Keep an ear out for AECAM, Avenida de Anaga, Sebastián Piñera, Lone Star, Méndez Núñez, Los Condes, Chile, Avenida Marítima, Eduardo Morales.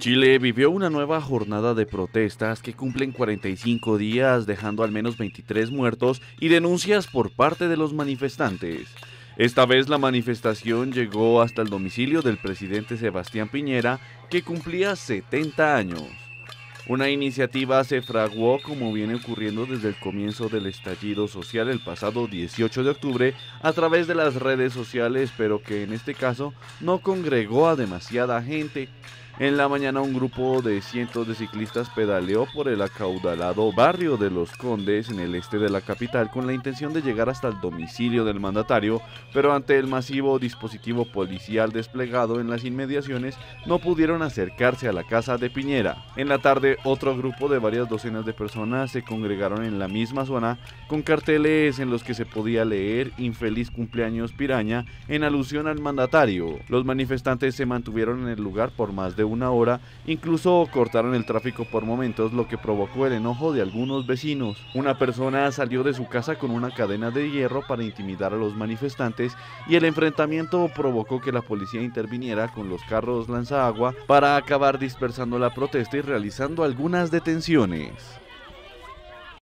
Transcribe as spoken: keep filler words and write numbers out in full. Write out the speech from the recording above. Chile vivió una nueva jornada de protestas que cumplen cuarenta y cinco días, dejando al menos veintitrés muertos y denuncias por parte de los manifestantes. Esta vez la manifestación llegó hasta el domicilio del presidente Sebastián Piñera, que cumplía setenta años. Una iniciativa se fraguó, como viene ocurriendo desde el comienzo del estallido social el pasado dieciocho de octubre, a través de las redes sociales, pero que en este caso no congregó a demasiada gente. En la mañana un grupo de cientos de ciclistas pedaleó por el acaudalado barrio de Los Condes en el este de la capital con la intención de llegar hasta el domicilio del mandatario, pero ante el masivo dispositivo policial desplegado en las inmediaciones no pudieron acercarse a la casa de Piñera. En la tarde otro grupo de varias docenas de personas se congregaron en la misma zona con carteles en los que se podía leer "Infeliz cumpleaños Piraña" en alusión al mandatario. Los manifestantes se mantuvieron en el lugar por más de una hora, incluso cortaron el tráfico por momentos, lo que provocó el enojo de algunos vecinos. Una persona salió de su casa con una cadena de hierro para intimidar a los manifestantes y el enfrentamiento provocó que la policía interviniera con los carros lanzaagua para acabar dispersando la protesta y realizando algunas detenciones.